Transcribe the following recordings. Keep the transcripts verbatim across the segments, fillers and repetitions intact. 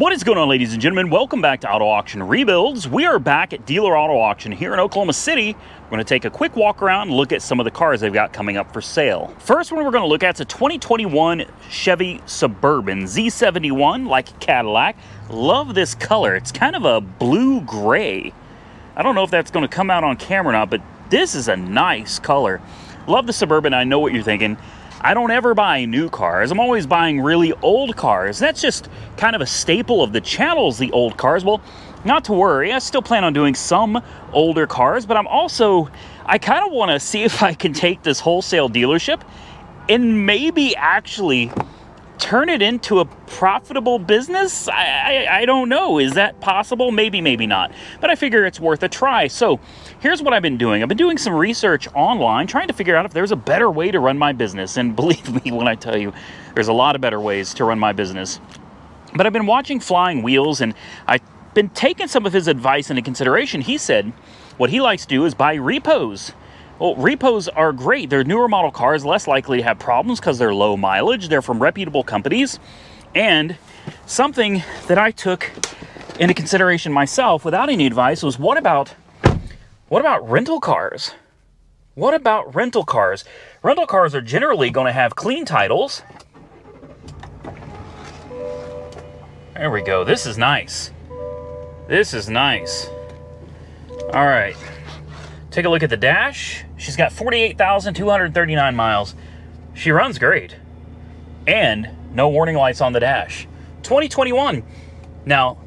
What is going on, ladies and gentlemen? Welcome back to Auto Auction Rebuilds. We are back at Dealer Auto Auction here in Oklahoma City. We're going to take a quick walk around and look at some of the cars they've got coming up for sale. First one we're going to look at is a twenty twenty-one Chevy Suburban Z seventy-one, like Cadillac. Love this color. It's kind of a blue-gray. I don't know if that's going to come out on camera or not, but this is a nice color. Love the Suburban. I know what you're thinking. I don't ever buy new cars. I'm always buying really old cars. That's just kind of a staple of the channels, the old cars. Well, not to worry, I still plan on doing some older cars, but I'm also, I kind of want to see if I can take this wholesale dealership and maybe actually turn it into a profitable business. I, I, I don't know, is that possible? Maybe, maybe not, but I figure it's worth a try. So here's what I've been doing. I've been doing some research online, trying to figure out if there's a better way to run my business. And believe me when I tell you, there's a lot of better ways to run my business. But I've been watching Flying Wheels, and I been taking some of his advice into consideration. He said what he likes to do is buy repos. Well, repos are great. They're newer model cars, less likely to have problems because they're low mileage. They're from reputable companies. And something that I took into consideration myself without any advice was, what about what about rental cars? What about rental cars? Rental cars are generally going to have clean titles. There we go. This is nice. This is nice. All right, take a look at the dash. She's got forty-eight thousand two hundred thirty-nine miles. She runs great. And no warning lights on the dash. twenty twenty-one. Now,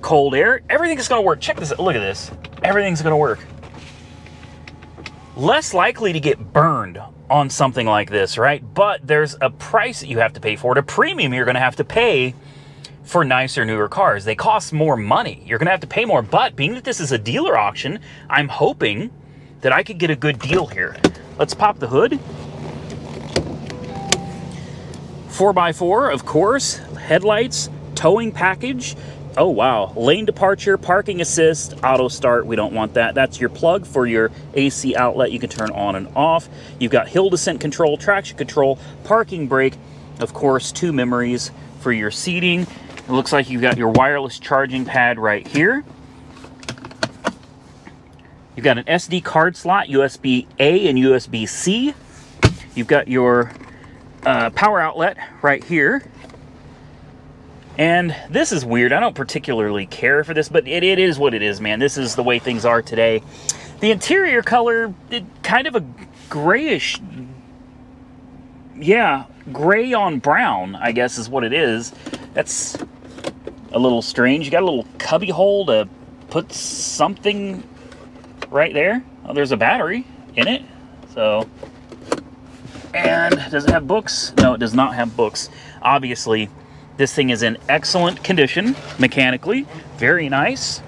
cold air, everything's gonna work. Check this out, look at this. Everything's gonna work. Less likely to get burned on something like this, right? But there's a price that you have to pay for it, a premium you're gonna have to pay for nicer, newer cars. They cost more money. You're gonna have to pay more, but being that this is a dealer auction, I'm hoping that I could get a good deal here. Let's pop the hood. four by four, of course, headlights, towing package. Oh, wow, lane departure, parking assist, auto start, we don't want that. That's your plug for your A C outlet you can turn on and off. You've got hill descent control, traction control, parking brake, of course, two memories for your seating. It looks like you've got your wireless charging pad right here. You've got an S D card slot, U S B A and U S B C. You've got your uh, power outlet right here. And this is weird. I don't particularly care for this, but it, it is what it is, man. This is the way things are today. The interior color, it, kind of a grayish, yeah, gray on brown, I guess is what it is. That's a little strange. You got a little cubby hole to put something right there. Oh, there's a battery in it. So, and does it have books? No, it does not have books. Obviously, this thing is in excellent condition mechanically. Very nice.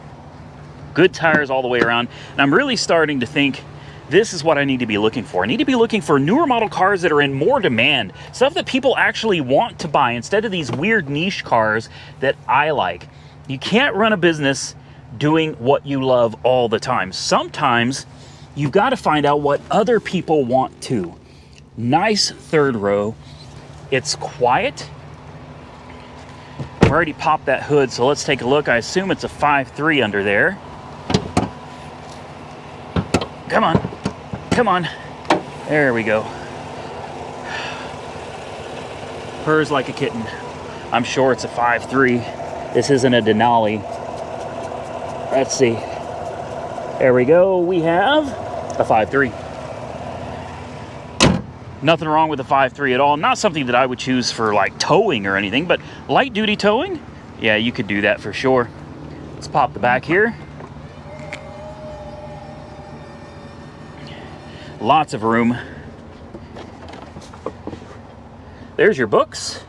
Good tires all the way around. And I'm really starting to think this is what I need to be looking for. I need to be looking for newer model cars that are in more demand, stuff that people actually want to buy instead of these weird niche cars that I like. You can't run a business doing what you love all the time. Sometimes you've got to find out what other people want too. Nice third row. It's quiet. We already popped that hood, so let's take a look. I assume it's a five three under there. Come on. Come on. There we go. Purrs like a kitten. I'm sure it's a five three. This isn't a Denali. Let's see. There we go. We have a five three. Nothing wrong with a five three at all. Not something that I would choose for like towing or anything, but light duty towing? Yeah, you could do that for sure. Let's pop the back here. Lots of room. There's your books.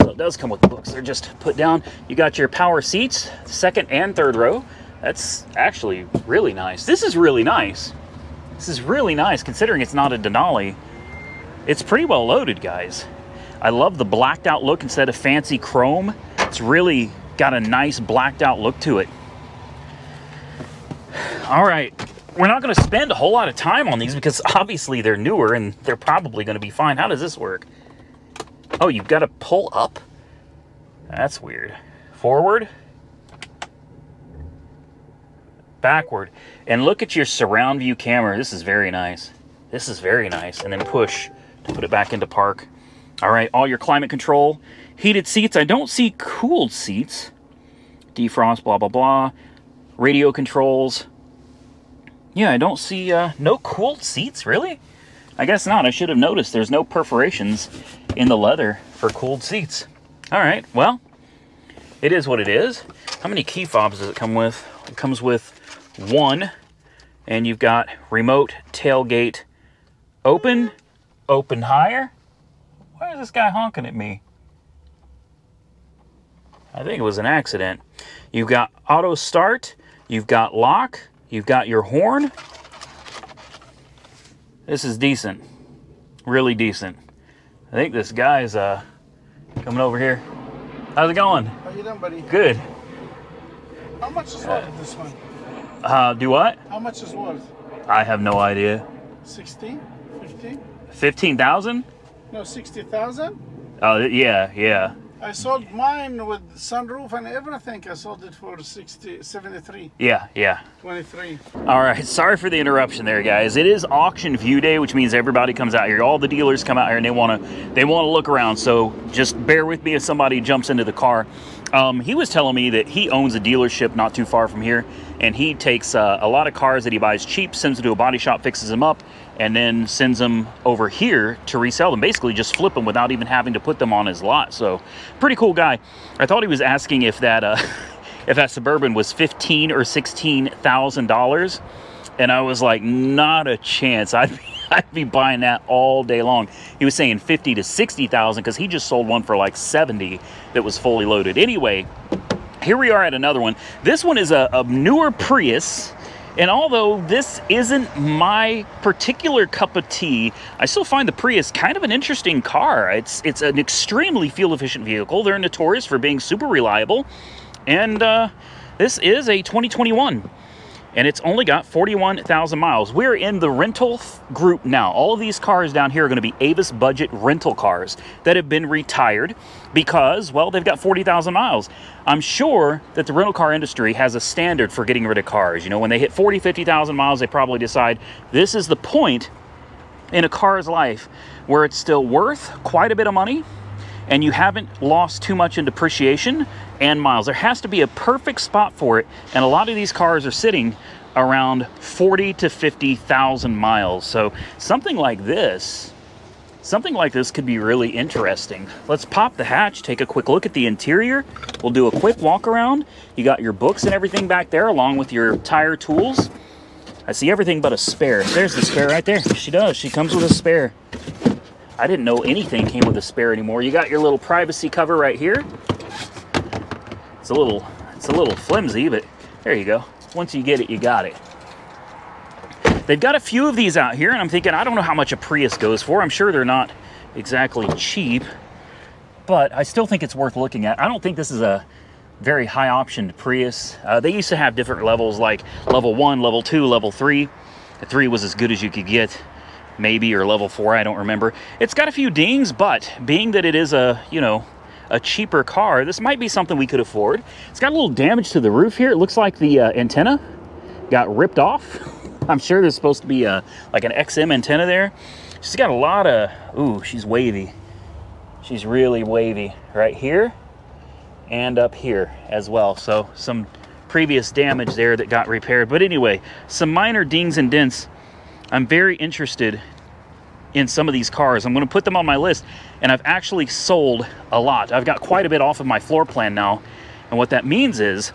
So it does come with the books. They're just put down. You got your power seats, second and third row. That's actually really nice. This is really nice. This is really nice considering it's not a Denali. It's pretty well loaded, guys. I love the blacked out look instead of fancy chrome. It's really got a nice blacked out look to it. All right. We're not going to spend a whole lot of time on these because obviously they're newer and they're probably going to be fine. How does this work? Oh, you've got to pull up? That's weird. forward, backward, and look at your surround view camera. This is very nice. This is very nice. And then push to put it back into park. All right, all your climate control, heated seats. I don't see cooled seats. Defrost, blah, blah, blah. Radio controls. Yeah, I don't see uh, no cooled seats, really? I guess not. I should have noticed there's no perforations in the leather for cooled seats. All right, well, it is what it is. How many key fobs does it come with? It comes with one, and you've got remote tailgate open, open higher. Why is this guy honking at me? I think it was an accident. You've got auto start, you've got lock, you've got your horn. This is decent, really decent. I think this guy's uh, coming over here. How's it going? How you doing, buddy? Good. How much is uh, worth this one? Uh, do what? How much is worth? I have no idea. sixteen? fifteen? fifteen thousand? No, sixty thousand? Oh, uh, yeah, yeah. I sold mine with sunroof and everything. I sold it for sixty, seventy-three. Yeah, yeah. twenty-three. All right, sorry for the interruption there, guys. It is auction view day, which means everybody comes out here. All the dealers come out here and they want to they want to look around. So just bear with me if somebody jumps into the car. Um, he was telling me that he owns a dealership not too far from here, and he takes uh, a lot of cars that he buys cheap, sends them to a body shop, fixes them up, and then sends them over here to resell them, basically just flip them without even having to put them on his lot. So pretty cool guy. I thought he was asking if that uh, if that Suburban was fifteen or sixteen thousand dollars, and I was like, not a chance. I'd be, I'd be buying that all day long. He was saying fifty to sixty thousand because he just sold one for like seventy that was fully loaded. Anyway, here we are at another one. This one is a, a newer Prius. And although this isn't my particular cup of tea, I still find the Prius kind of an interesting car. It's it's an extremely fuel-efficient vehicle. They're notorious for being super reliable. And uh, this is a twenty twenty-one, and it's only got forty-one thousand miles. We're in the rental group now. All of these cars down here are going to be Avis budget rental cars that have been retired because, well, they've got forty thousand miles. I'm sure that the rental car industry has a standard for getting rid of cars. You know, when they hit forty, fifty thousand miles, they probably decide this is the point in a car's life where it's still worth quite a bit of money and you haven't lost too much in depreciation and miles. There has to be a perfect spot for it, and a lot of these cars are sitting around forty to fifty thousand miles. So something like this, something like this could be really interesting. Let's pop the hatch, take a quick look at the interior. We'll do a quick walk around. You got your books and everything back there along with your tire tools. I see everything but a spare. There's the spare right there. She does, she comes with a spare. I didn't know anything came with a spare anymore. You got your little privacy cover right here. It's a little, it's a little flimsy, but there you go. Once you get it, you got it. They've got a few of these out here, and I'm thinking, I don't know how much a Prius goes for. I'm sure they're not exactly cheap, but I still think it's worth looking at. I don't think this is a very high optioned Prius. Uh, they used to have different levels, like level one, level two, level three. The three was as good as you could get, maybe, or level four, I don't remember. It's got a few dings, but being that it is a, you know, a cheaper car, this might be something we could afford. It's got a little damage to the roof here. It looks like the uh, antenna got ripped off. I'm sure there's supposed to be a, like an X M antenna there. She's got a lot of, ooh, she's wavy. She's really wavy right here and up here as well. So some previous damage there that got repaired. But anyway, some minor dings and dents. I'm very interested in some of these cars. I'm going to put them on my list, and I've actually sold a lot. I've got quite a bit off of my floor plan now, and what that means is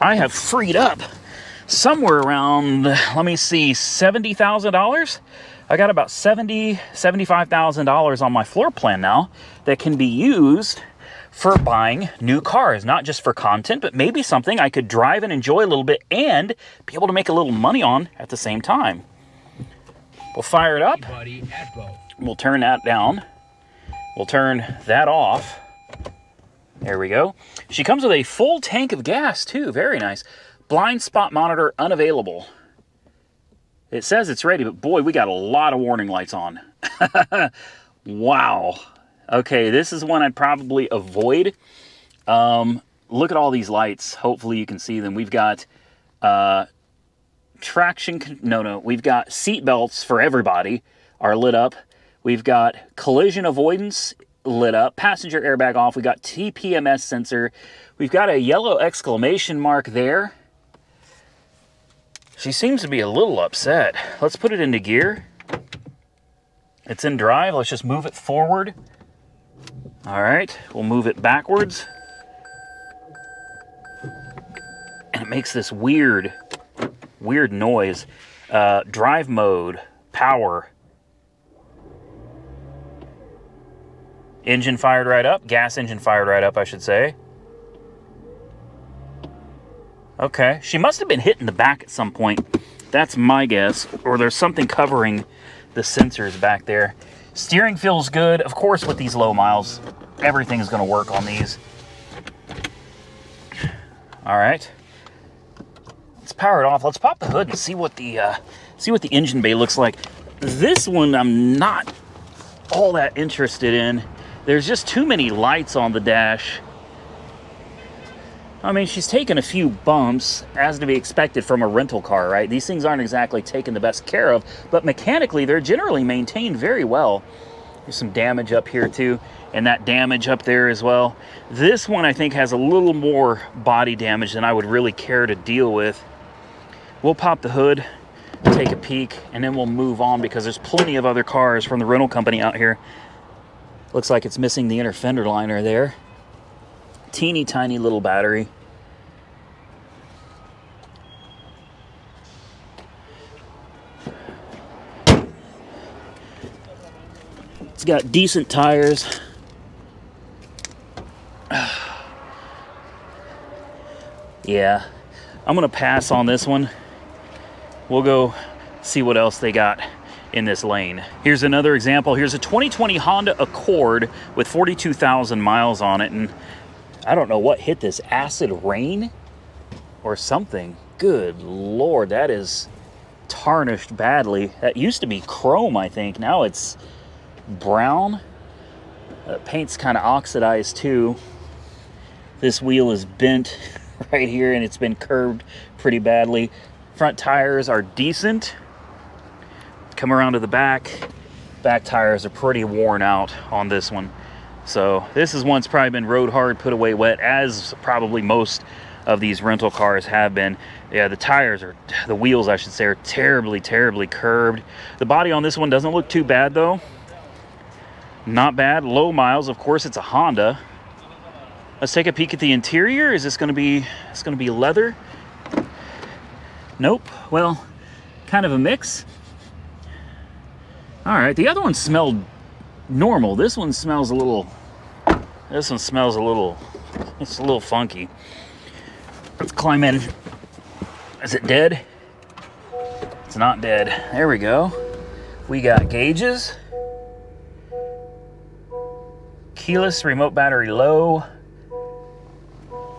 I have freed up somewhere around, let me see, seventy thousand dollars. I got about seventy, seventy-five thousand dollars on my floor plan now that can be used for buying new cars, not just for content, but maybe something I could drive and enjoy a little bit and be able to make a little money on at the same time. We'll fire it up, we'll turn that down, we'll turn that off. There we go. She comes with a full tank of gas too, very nice. Blind spot monitor unavailable. It says it's ready, but boy, we got a lot of warning lights on. Wow. Okay, this is one I'd probably avoid. Um, look at all these lights. Hopefully you can see them. We've got uh, traction, no, no, we've got seat belts for everybody are lit up. We've got collision avoidance lit up, passenger airbag off. We got T P M S sensor. We've got a yellow exclamation mark there. She seems to be a little upset. Let's put it into gear. It's in drive. Let's just move it forward. All right, we'll move it backwards. And it makes this weird, weird noise. Uh, drive mode, power. Engine fired right up. Gas engine fired right up, I should say. Okay. She must have been hit in the back at some point. That's my guess. Or there's something covering the sensors back there. Steering feels good. Of course, with these low miles, everything is going to work on these. All right. Let's power it off. Let's pop the hood and see what the uh, see what the engine bay looks like. This one I'm not all that interested in. There's just too many lights on the dash. I mean, she's taken a few bumps, as to be expected from a rental car, right? These things aren't exactly taken the best care of, but mechanically, they're generally maintained very well. There's some damage up here too, and that damage up there as well. This one, I think, has a little more body damage than I would really care to deal with. We'll pop the hood, take a peek, and then we'll move on because there's plenty of other cars from the rental company out here. Looks like it's missing the inner fender liner there. Teeny tiny little battery. It's got decent tires. Yeah, I'm gonna pass on this one. We'll go see what else they got in this lane. Here's another example. Here's a twenty twenty Honda Accord with forty-two thousand miles on it, and I don't know what hit this, acid rain or something. Good Lord, that is tarnished badly. That used to be chrome, I think. Now it's brown. Uh, paint's kind of oxidized too. This wheel is bent right here and it's been curved pretty badly. Front tires are decent. Come around to the back. Back tires are pretty worn out on this one. So this is one's probably been rode hard, put away wet, as probably most of these rental cars have been. Yeah, the tires are, the wheels I should say, are terribly, terribly curved. The body on this one doesn't look too bad though. Not bad, low miles. Of course, it's a Honda. Let's take a peek at the interior. Is this gonna be, it's gonna be leather? Nope, well, kind of a mix. All right, the other one smelled normal. This one smells a little, this one smells a little, it's a little funky. Let's climb in. Is it dead? It's not dead. There we go. We got gauges. Keyless, remote battery low.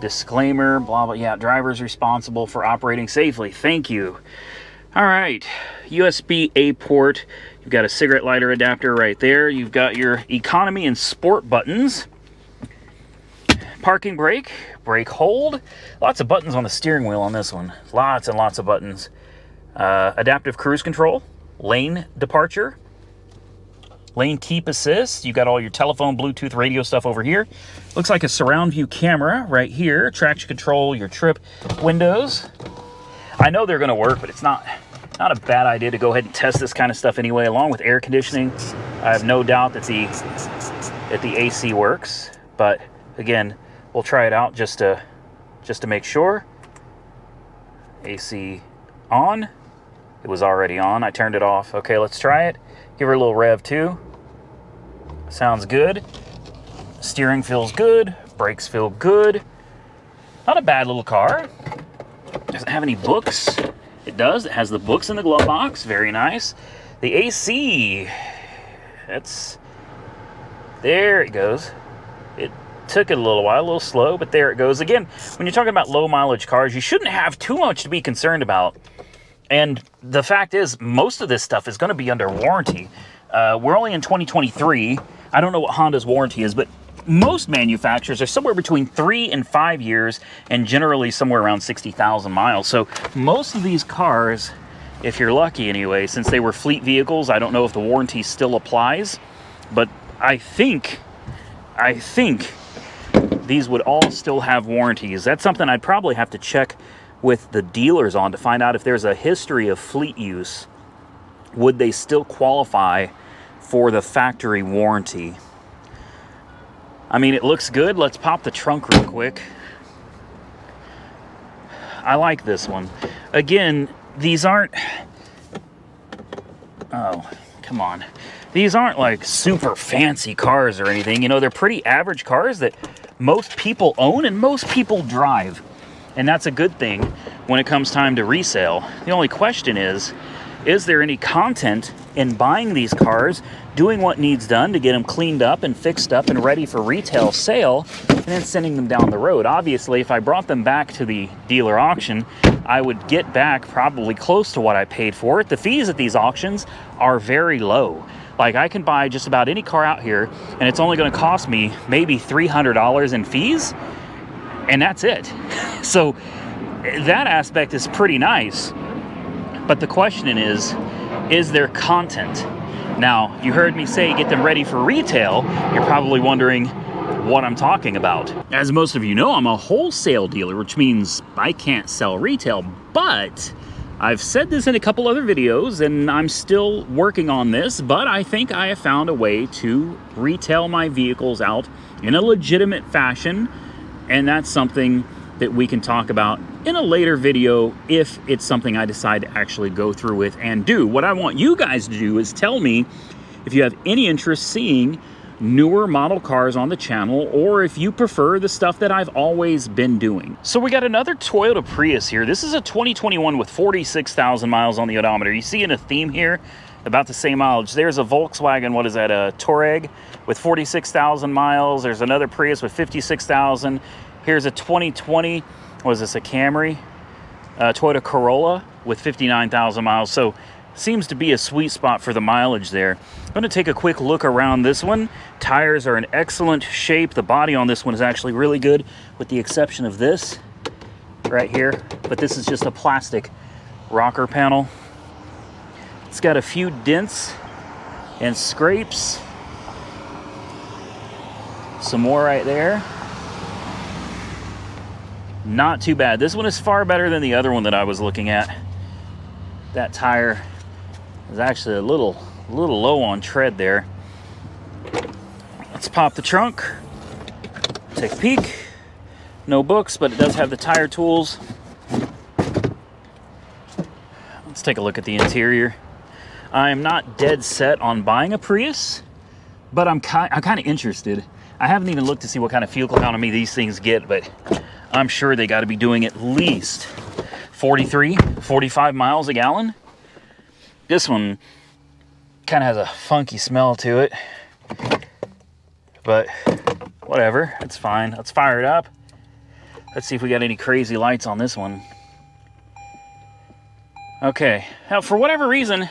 Disclaimer, blah, blah. Yeah, driver's responsible for operating safely. Thank you. All right, U S B A port. You've got a cigarette lighter adapter right there. You've got your economy and sport buttons. Parking brake, brake hold. Lots of buttons on the steering wheel on this one. Lots and lots of buttons. Uh, adaptive cruise control, lane departure, lane keep assist. You've got all your telephone, Bluetooth, radio stuff over here. Looks like a surround view camera right here. Traction control, your trip, windows. I know they're gonna work, but it's not, not a bad idea to go ahead and test this kind of stuff anyway, along with air conditioning. I have no doubt that the, that the A C works, but again, we'll try it out just to, just to make sure. A C on, it was already on, I turned it off. Okay, let's try it. Give her a little rev too. Sounds good. Steering feels good, brakes feel good. Not a bad little car. Doesn't have any books. It does. It has the books in the glove box. Very nice. The A C. That's... There it goes. It took it a little while, a little slow, but there it goes. Again, when you're talking about low mileage cars, you shouldn't have too much to be concerned about. And the fact is, most of this stuff is going to be under warranty. Uh, we're only in twenty twenty-three. I don't know what Honda's warranty is, but most manufacturers are somewhere between three and five years and generally somewhere around sixty thousand miles. So most of these cars, if you're lucky anyway, since they were fleet vehicles, I don't know if the warranty still applies, but I think, I think these would all still have warranties. That's something I'd probably have to check with the dealers on to find out if there's a history of fleet use. Would they still qualify for the factory warranty? I mean, it looks good. Let's pop the trunk real quick. I like this one. Again, these aren't, oh, come on. These aren't like super fancy cars or anything. You know, they're pretty average cars that most people own and most people drive. And that's a good thing when it comes time to resale. The only question is, is there any content in buying these cars, doing what needs done to get them cleaned up and fixed up and ready for retail sale, and then sending them down the road? Obviously, if I brought them back to the dealer auction, I would get back probably close to what I paid for it. The fees at these auctions are very low. Like, I can buy just about any car out here, and it's only going to cost me maybe three hundred dollars in fees, and that's it. So that aspect is pretty nice. But the question is, is there content? Now, you heard me say get them ready for retail. You're probably wondering what I'm talking about. As most of you know, I'm a wholesale dealer, which means I can't sell retail, but I've said this in a couple other videos and I'm still working on this, but I think I have found a way to retail my vehicles out in a legitimate fashion. And that's something that we can talk about in a later video if it's something I decide to actually go through with and do. What I want you guys to do is tell me if you have any interest seeing newer model cars on the channel, or if you prefer the stuff that I've always been doing. So we got another Toyota Prius here. This is a twenty twenty-one with forty-six thousand miles on the odometer. You see in a theme here, about the same mileage. There's a Volkswagen, what is that, a Touareg with forty-six thousand miles. There's another Prius with fifty-six thousand. Here's a twenty twenty, was this a Camry? Uh, Toyota Corolla with fifty-nine thousand miles. So seems to be a sweet spot for the mileage there. I'm gonna take a quick look around this one. Tires are in excellent shape. The body on this one is actually really good, with the exception of this right here. But this is just a plastic rocker panel. It's got a few dents and scrapes. Some more right there. Not too bad. This one is far better than the other one that I was looking at. That tire is actually a little, little low on tread there. Let's pop the trunk, take a peek. No books, but it does have the tire tools. Let's take a look at the interior. I'm not dead set on buying a Prius, but I'm kind, I'm kind of interested. I haven't even looked to see what kind of fuel economy these things get, but I'm sure they got to be doing at least forty-three, forty-five miles a gallon. This one kind of has a funky smell to it, but whatever, it's fine. Let's fire it up. Let's see if we got any crazy lights on this one. Okay, now for whatever reason,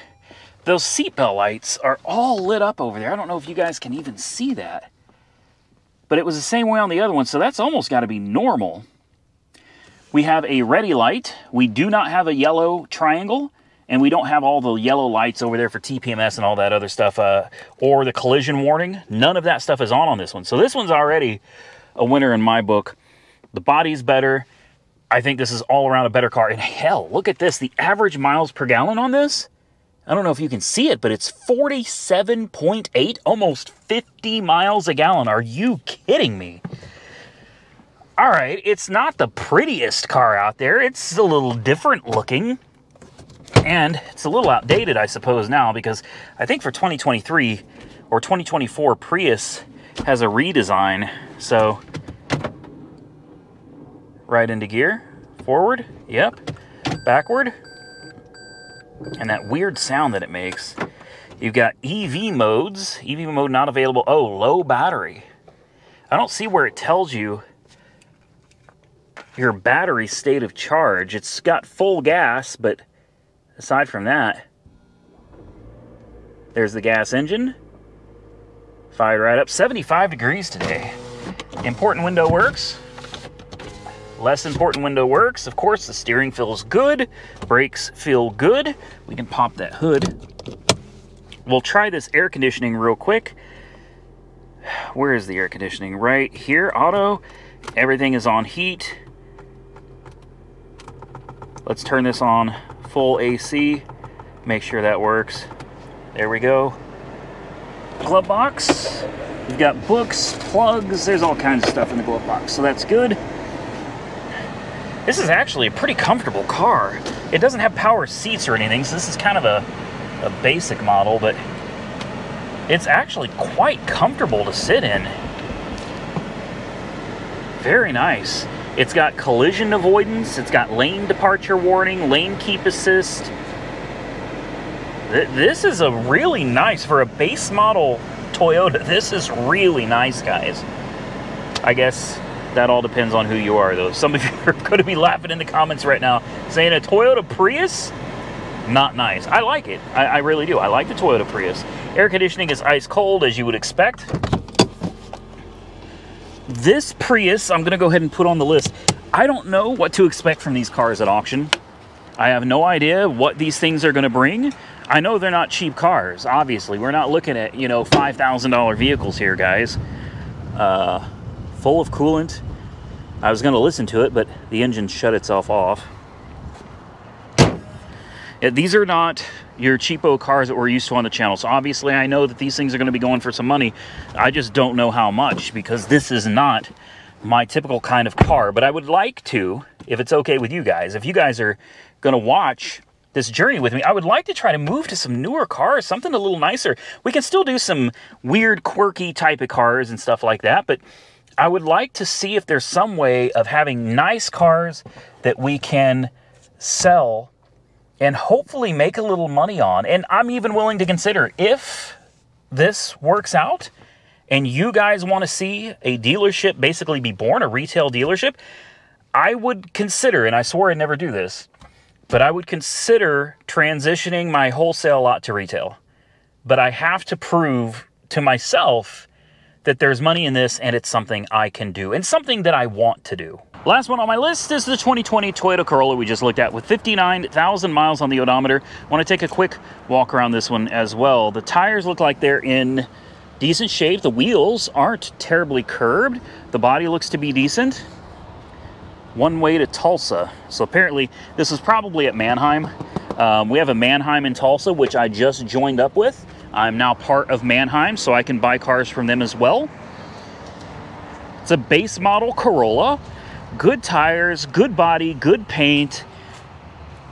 those seatbelt lights are all lit up over there. I don't know if you guys can even see that. But it was the same way on the other one, so that's almost got to be normal. We have a ready light. We do not have a yellow triangle, and we don't have all the yellow lights over there for T P M S and all that other stuff, uh, or the collision warning. None of that stuff is on on this one. So this one's already a winner in my book. The body's better. I think this is all around a better car. And hell, look at this. The average miles per gallon on this, I don't know if you can see it, but it's forty-seven point eight, almost fifty miles a gallon. Are you kidding me? All right, it's not the prettiest car out there. It's a little different looking, and it's a little outdated, I suppose, now, because I think for twenty twenty-three or twenty twenty-four, Prius has a redesign. So right into gear, forward, yep, backward. And that weird sound that it makes. You've got E V modes, E V mode not available. Oh, low battery. I don't see where it tells you your battery state of charge. It's got full gas, but aside from that, there's the gas engine. Fired right up, seventy-five degrees today. Important window works. Less important window works. Of course, the steering feels good. Brakes feel good. We can pop that hood. We'll try this air conditioning real quick. Where is the air conditioning? Right here, auto. Everything is on heat. Let's turn this on full A C. Make sure that works. There we go. Glove box. We've got books, plugs. There's all kinds of stuff in the glove box, so that's good. This is actually a pretty comfortable car. It doesn't have power seats or anything, so this is kind of a, a basic model, but it's actually quite comfortable to sit in. Very nice. It's got collision avoidance. It's got lane departure warning, lane keep assist. This is a really nice, for a base model Toyota, this is really nice, guys. I guess that all depends on who you are, though. Some of you are going to be laughing in the comments right now saying a Toyota Prius? Not nice. I like it. I, I really do. I like the Toyota Prius. Air conditioning is ice cold, as you would expect. This Prius, I'm going to go ahead and put on the list. I don't know what to expect from these cars at auction. I have no idea what these things are going to bring. I know they're not cheap cars, obviously. We're not looking at, you know, five thousand dollar vehicles here, guys. Uh, full of coolant. I was going to listen to it, but the engine shut itself off. Yeah, these are not your cheapo cars that we're used to on the channel. So obviously I know that these things are going to be going for some money. I just don't know how much, because this is not my typical kind of car. But I would like to, if it's okay with you guys, if you guys are going to watch this journey with me, I would like to try to move to some newer cars, something a little nicer. We can still do some weird, quirky type of cars and stuff like that, but I would like to see if there's some way of having nice cars that we can sell and hopefully make a little money on. And I'm even willing to consider, if this works out and you guys want to see a dealership basically be born, a retail dealership, I would consider, and I swore I'd never do this, but I would consider transitioning my wholesale lot to retail. But I have to prove to myself that there's money in this and it's something I can do and something that I want to do. Last one on my list is the twenty twenty Toyota Corolla we just looked at with fifty-nine thousand miles on the odometer. I want to take a quick walk around this one as well. The tires look like they're in decent shape. The wheels aren't terribly curved. The body looks to be decent. One way to Tulsa. So apparently this is probably at Mannheim. Um, we have a Mannheim in Tulsa, which I just joined up with. I'm now part of Mannheim, so I can buy cars from them as well. It's a base model Corolla. Good tires, good body, good paint.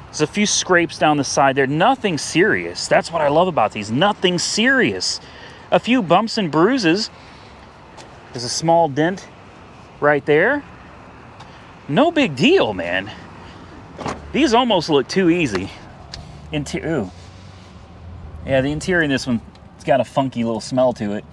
There's a few scrapes down the side there. Nothing serious. That's what I love about these. Nothing serious. A few bumps and bruises. There's a small dent right there. No big deal, man. These almost look too easy. Inter Ooh. Yeah, the interior in this one, it's got a funky little smell to it.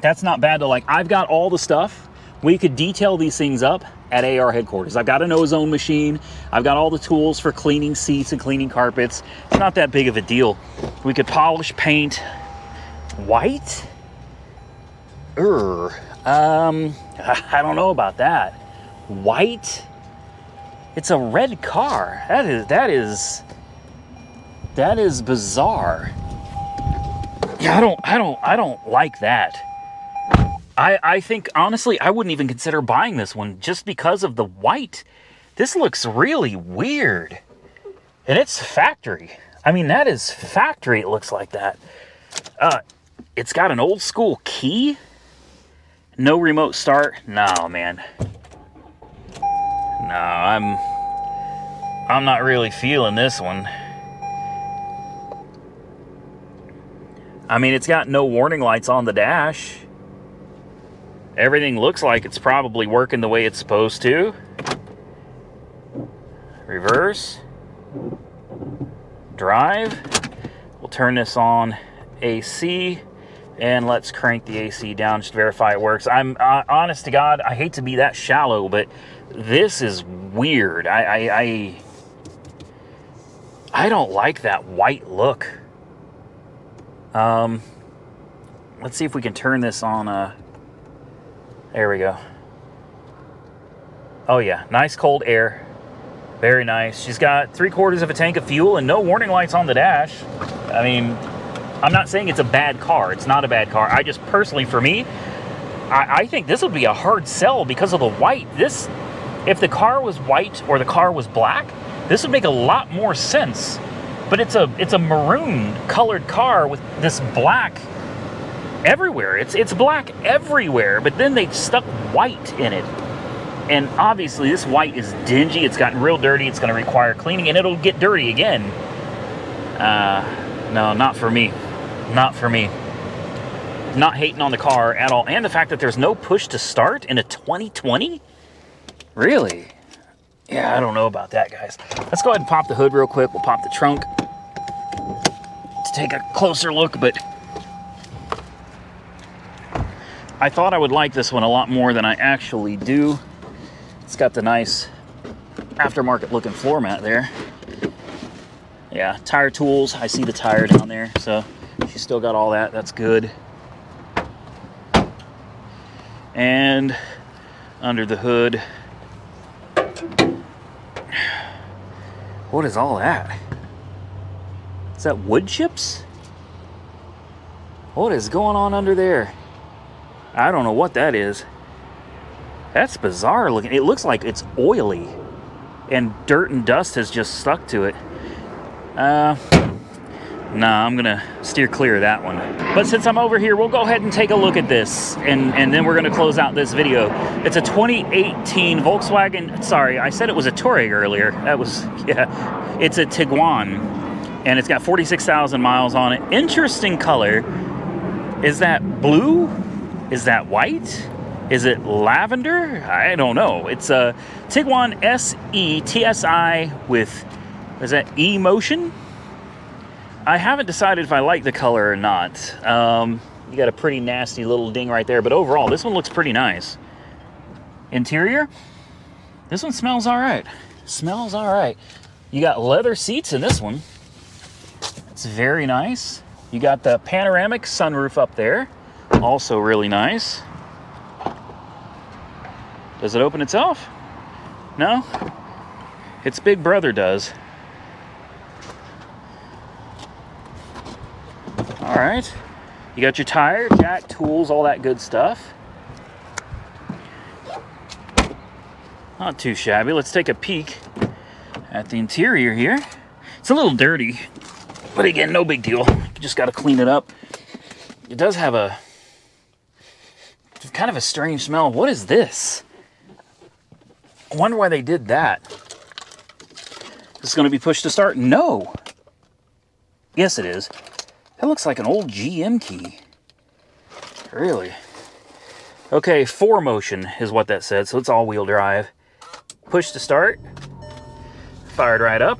That's not bad, though. Like, I've got all the stuff. We could detail these things up at A R headquarters. I've got an ozone machine. I've got all the tools for cleaning seats and cleaning carpets. It's not that big of a deal. We could polish, paint. White? Err. Um, I don't know about that. White? It's a red car. That is that is that is bizarre. Yeah, I don't I don't I don't like that. I I think honestly I wouldn't even consider buying this one just because of the white. This looks really weird. And it's factory. I mean, that is factory, it looks like that. Uh it's got an old school key. No remote start. No, man. No, I'm I'm not really feeling this one. I mean, it's got no warning lights on the dash. Everything looks like it's probably working the way it's supposed to. Reverse. Drive. We'll turn this on A C. And let's crank the A C down just to verify it works. I'm uh, honest to God, I hate to be that shallow, but this is weird. I, I, I, I don't like that white look. Um, let's see if we can turn this on. Uh, There we go. Oh yeah, nice cold air. Very nice. She's got three quarters of a tank of fuel and no warning lights on the dash. I mean, I'm not saying it's a bad car. It's not a bad car. I just personally, for me, I, I think this would be a hard sell because of the white. This, if the car was white or the car was black, this would make a lot more sense. But it's a it's a maroon colored car with this black everywhere. It's it's black everywhere, but then they stuck white in it. And obviously this white is dingy. It's gotten real dirty. It's going to require cleaning and it'll get dirty again. Uh, no, not for me. Not for me. Not hating on the car at all. And the fact that there's no push to start in a twenty twenty? Really? Yeah, I don't know about that, guys. Let's go ahead and pop the hood real quick. We'll pop the trunk to take a closer look, but I thought I would like this one a lot more than I actually do. It's got the nice aftermarket looking floor mat there. Yeah, tire tools. I see the tire down there. So she's still got all that. That's good. And under the hood. What is all that? Is that wood chips? What is going on under there? I don't know what that is. That's bizarre looking. It looks like it's oily and dirt and dust has just stuck to it. Uh, nah, I'm gonna steer clear of that one. But since I'm over here, we'll go ahead and take a look at this and, and then we're gonna close out this video. It's a twenty eighteen Volkswagen. Sorry, I said it was a Touareg earlier. That was, yeah. It's a Tiguan and it's got forty-six thousand miles on it. Interesting color. Is that blue? Is that white? Is it lavender? I don't know. It's a Tiguan S E T S I with, is that E-Motion? I haven't decided if I like the color or not. Um, you got a pretty nasty little ding right there, but overall, this one looks pretty nice. Interior, this one smells all right. Smells all right. You got leather seats in this one. It's very nice. You got the panoramic sunroof up there. Also really nice. Does it open itself? No? Its big brother does. All right. You got your tire, jack, tools, all that good stuff. Not too shabby. Let's take a peek at the interior here. It's a little dirty, but again, no big deal. You just got to clean it up. It does have a kind of a strange smell. What is this? I wonder why they did that. Is this going to be pushed to start? No. Yes, it is. That looks like an old G M key. Really? Okay, four motion is what that said, so it's all-wheel drive. Push to start. Fired right up.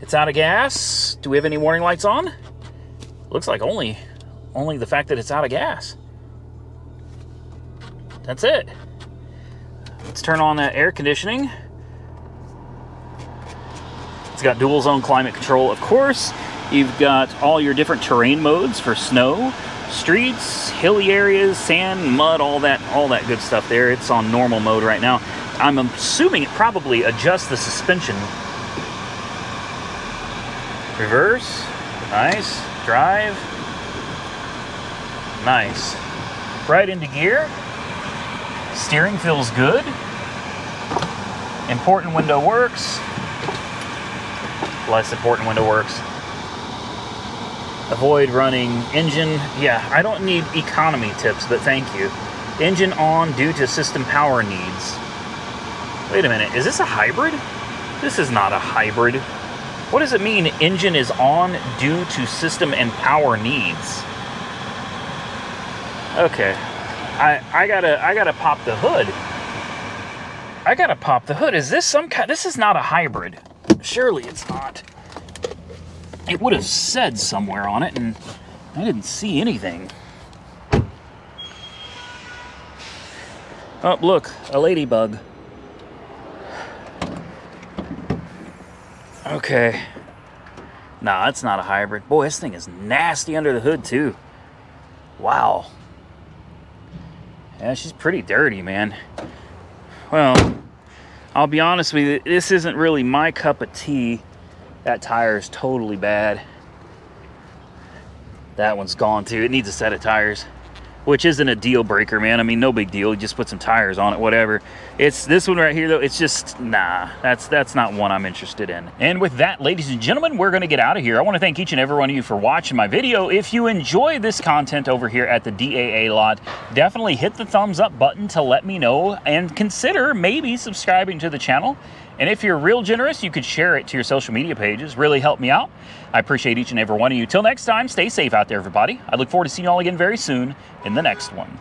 It's out of gas. Do we have any warning lights on? Looks like only, only the fact that it's out of gas. That's it. Let's turn on that air conditioning. It's got dual zone climate control, of course. You've got all your different terrain modes for snow, streets, hilly areas, sand, mud, all that, all that good stuff there. It's on normal mode right now. I'm assuming it probably adjusts the suspension. Reverse, nice, drive, nice. Right into gear. Steering feels good. Important window works. Less important window works. Avoid running engine. Yeah, I don't need economy tips, but thank you. Engine on due to system power needs. Wait a minute, is this a hybrid? This is not a hybrid. What does it mean engine is on due to system and power needs? Okay. I, I gotta I gotta pop the hood. I gotta pop the hood. Is this some kind? This is not a hybrid. Surely it's not. It would have said somewhere on it, and I didn't see anything. Oh, look, a ladybug. Okay. Nah, it's not a hybrid. Boy, this thing is nasty under the hood too. Wow. Yeah, she's pretty dirty, man. Well, I'll be honest with you, this isn't really my cup of tea. That tire is totally bad. That one's gone too. It needs a set of tires, which isn't a deal breaker, man. I mean, no big deal. You just put some tires on it, whatever. It's this one right here, though. It's just, nah, that's that's not one I'm interested in. And with that, ladies and gentlemen, we're gonna get out of here. I wanna thank each and every one of you for watching my video. If you enjoy this content over here at the D A A lot, definitely hit the thumbs up button to let me know and consider maybe subscribing to the channel. And if you're real generous, you could share it to your social media pages. Really help me out. I appreciate each and every one of you. Till next time, stay safe out there, everybody. I look forward to seeing you all again very soon in the next one.